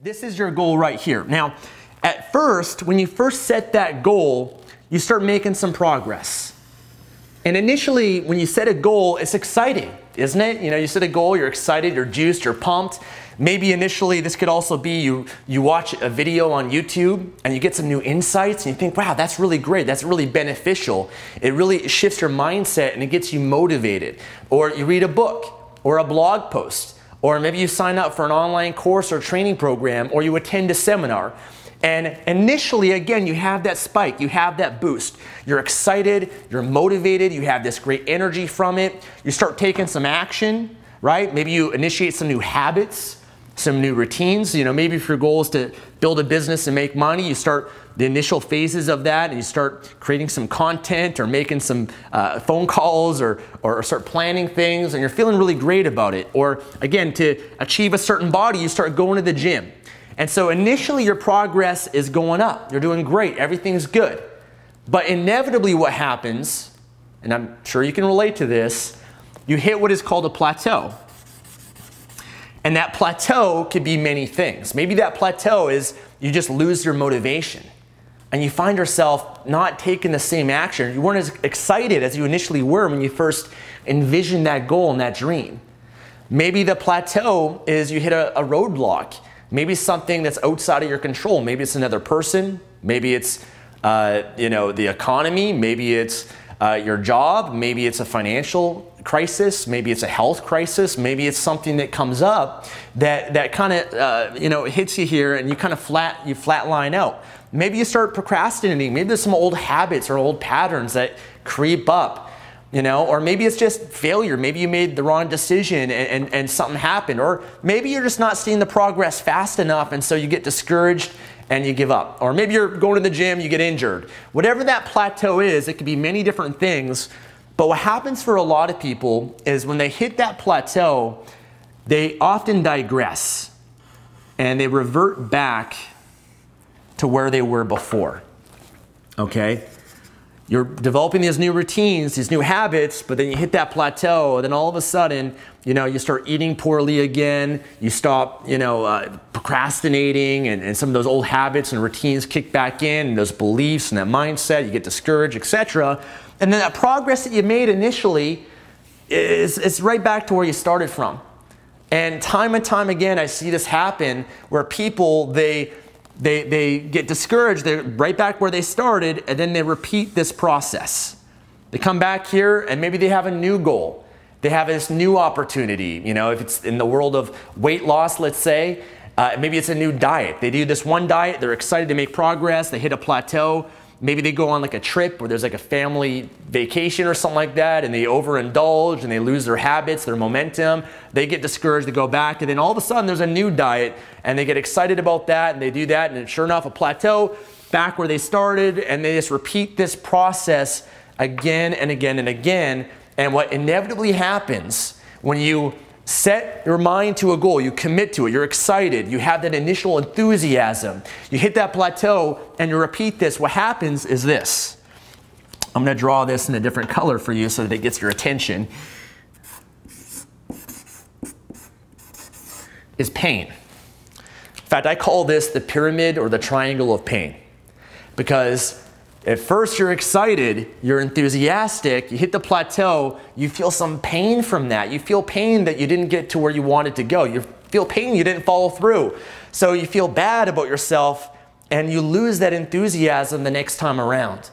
This is your goal right here. Now, at first, when you first set that goal, you start making some progress. And initially, when you set a goal, it's exciting, isn't it? You know, you set a goal, you're excited, you're juiced, you're pumped. Maybe initially, this could also be you watch a video on YouTube and you get some new insights and you think, wow, that's really great, that's really beneficial. It really shifts your mindset and it gets you motivated. Or you read a book or a blog post. Or maybe you sign up for an online course or training program, or you attend a seminar. And initially, again, you have that spike, you have that boost. You're excited, you're motivated, you have this great energy from it. You start taking some action, right? Maybe you initiate some new habits, some new routines. You know, maybe if your goal is to build a business and make money, you start the initial phases of that and you start creating some content or making some phone calls or start planning things and you're feeling really great about it. Or again, to achieve a certain body, you start going to the gym. And so initially your progress is going up. You're doing great, everything's good. But inevitably what happens, and I'm sure you can relate to this, you hit what is called a plateau. And that plateau could be many things. Maybe that plateau is you just lose your motivation and you find yourself not taking the same action. You weren't as excited as you initially were when you first envisioned that goal and that dream. Maybe the plateau is you hit a roadblock. Maybe something that's outside of your control. Maybe it's another person. Maybe it's you know, the economy. Maybe it's your job. Maybe it's a financial crisis. Maybe it's a health crisis. Maybe it's something that comes up that kind of you know, hits you here and you kind of flatline out. Maybe you start procrastinating. Maybe there's some old habits or old patterns that creep up, you know, or maybe it's just failure. Maybe you made the wrong decision and something happened, or maybe you're just not seeing the progress fast enough and so you get discouraged and you give up. Or maybe you're going to the gym, you get injured. Whatever that plateau is, it could be many different things. But what happens for a lot of people is when they hit that plateau, they often digress and they revert back to where they were before, okay? You're developing these new routines, these new habits, but then you hit that plateau, and then all of a sudden, you know, you start eating poorly again, you stop, you know, procrastinating, and some of those old habits and routines kick back in, and those beliefs and that mindset, you get discouraged, etc. And then that progress that you made initially is right back to where you started from. And time again, I see this happen where people, they get discouraged, they're right back where they started, and then they repeat this process. They come back here and maybe they have a new goal. They have this new opportunity, you know, if it's in the world of weight loss, let's say, maybe it's a new diet. They do this one diet, they're excited to make progress, they hit a plateau. Maybe they go on like a trip where there's like a family vacation or something like that, and they overindulge and they lose their habits, their momentum. They get discouraged, they go back, and then all of a sudden there's a new diet and they get excited about that and they do that, and sure enough, a plateau back where they started, and they just repeat this process again and again and again. And what inevitably happens when you set your mind to a goal, you commit to it, you're excited, you have that initial enthusiasm, you hit that plateau and you repeat this, what happens is this. I'm gonna draw this in a different color for you so that it gets your attention. Is pain. In fact, I call this the pyramid or the triangle of pain, because at first you're excited, you're enthusiastic, you hit the plateau, you feel some pain from that. You feel pain that you didn't get to where you wanted to go. You feel pain you didn't follow through. So you feel bad about yourself and you lose that enthusiasm the next time around.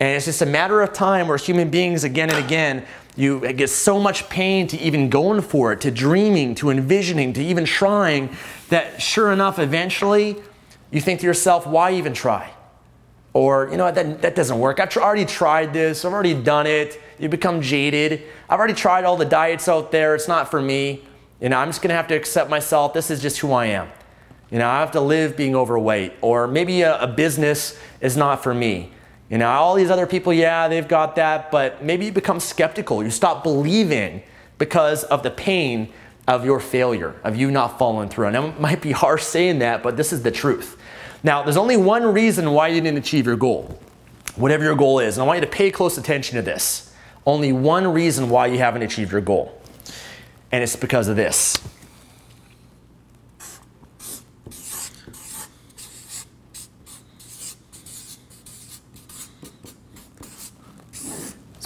And it's just a matter of time where human beings, again and again, you get so much pain to even going for it, to dreaming, to envisioning, to even trying, that sure enough, eventually, you think to yourself, why even try? Or, you know, that doesn't work. I've already tried this. I've already done it. You become jaded. I've already tried all the diets out there. It's not for me. You know, I'm just going to have to accept myself. This is just who I am. You know, I have to live being overweight. Or maybe a business is not for me. You know, all these other people, yeah, they've got that. But maybe you become skeptical. You stop believing because of the pain of your failure, of you not following through. And it might be harsh saying that, but this is the truth. Now, there's only one reason why you didn't achieve your goal, whatever your goal is. And I want you to pay close attention to this. Only one reason why you haven't achieved your goal. And it's because of this.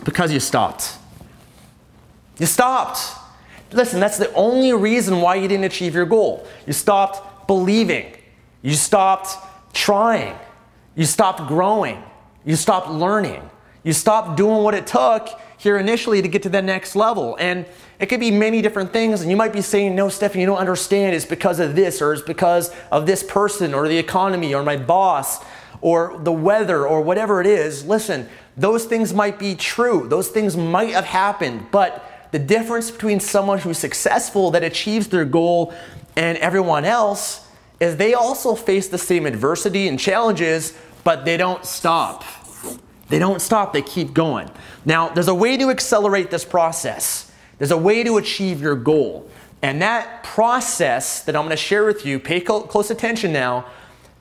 It's because you stopped. You stopped. Listen, that's the only reason why you didn't achieve your goal. You stopped believing. You stopped trying. You stopped growing. You stopped learning. You stopped doing what it took here initially to get to the next level. And it could be many different things, and you might be saying, no, Stefan, you don't understand. It's because of this, or it's because of this person, or the economy, or my boss, or the weather, or whatever it is. Listen, those things might be true. Those things might have happened, but the difference between someone who's successful, that achieves their goal, and everyone else is they also face the same adversity and challenges, but they don't stop. They don't stop, they keep going. Now, there's a way to accelerate this process. There's a way to achieve your goal. And that process that I'm gonna share with you, pay close attention now,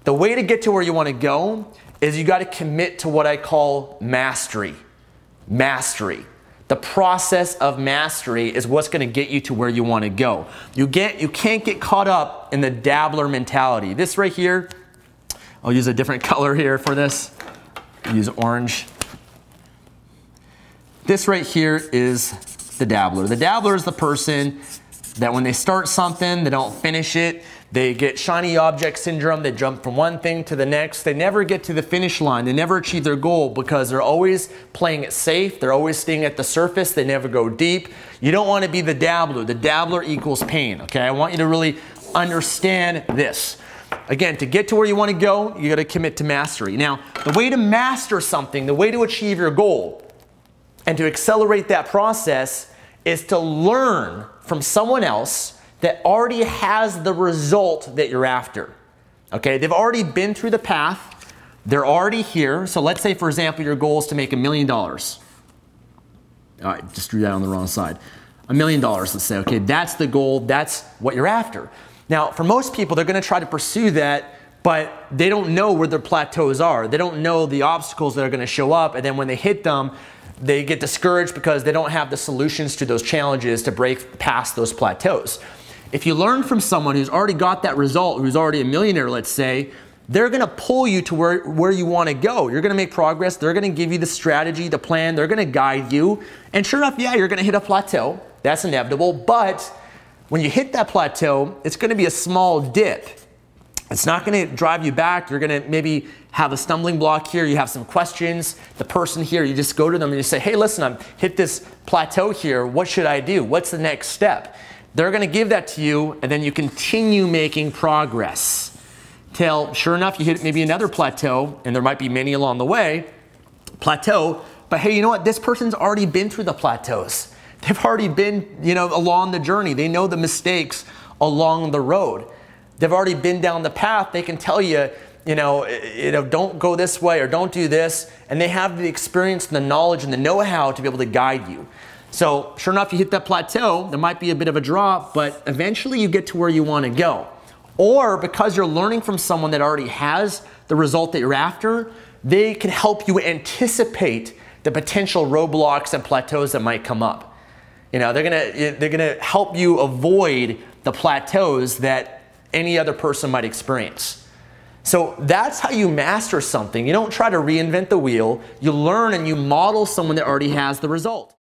the way to get to where you wanna go is you gotta commit to what I call mastery. Mastery. The process of mastery is what's gonna get you to where you wanna go. You can't get caught up in the dabbler mentality. This right here, I'll use a different color here for this. Use orange. This right here is the dabbler. The dabbler is the person that when they start something, they don't finish it. They get shiny object syndrome. They jump from one thing to the next. They never get to the finish line. They never achieve their goal because they're always playing it safe. They're always staying at the surface. They never go deep. You don't want to be the dabbler. The dabbler equals pain, okay? I want you to really understand this. Again, to get to where you want to go, you got to commit to mastery. Now, the way to master something, the way to achieve your goal and to accelerate that process is to learn from someone else that already has the result that you're after. Okay, they've already been through the path. They're already here. So let's say, for example, your goal is to make $1 million. All right, just drew that on the wrong side. $1 million, let's say. Okay, that's the goal. That's what you're after. Now, for most people, they're gonna try to pursue that, but they don't know where their plateaus are. They don't know the obstacles that are gonna show up, and then when they hit them, they get discouraged because they don't have the solutions to those challenges to break past those plateaus. If you learn from someone who's already got that result, who's already a millionaire, let's say, they're gonna pull you to where you wanna go. You're gonna make progress. They're gonna give you the strategy, the plan. They're gonna guide you. And sure enough, yeah, you're gonna hit a plateau. That's inevitable, but when you hit that plateau, it's gonna be a small dip. It's not gonna drive you back. You're gonna maybe have a stumbling block here. You have some questions. The person here, you just go to them and you say, hey, listen, I've hit this plateau here. What should I do? What's the next step? They're gonna give that to you, and then you continue making progress till, sure enough, you hit maybe another plateau, and there might be many along the way, plateau. But hey, you know what? This person's already been through the plateaus. They've already been, you know, along the journey. They know the mistakes along the road. They've already been down the path. They can tell you, you know, don't go this way or don't do this. And they have the experience and the knowledge and the know-how to be able to guide you. So sure enough, you hit that plateau. There might be a bit of a drop, but eventually you get to where you want to go. Or because you're learning from someone that already has the result that you're after, they can help you anticipate the potential roadblocks and plateaus that might come up. You know, they're gonna help you avoid the plateaus that any other person might experience. So that's how you master something. You don't try to reinvent the wheel. You learn and you model someone that already has the result.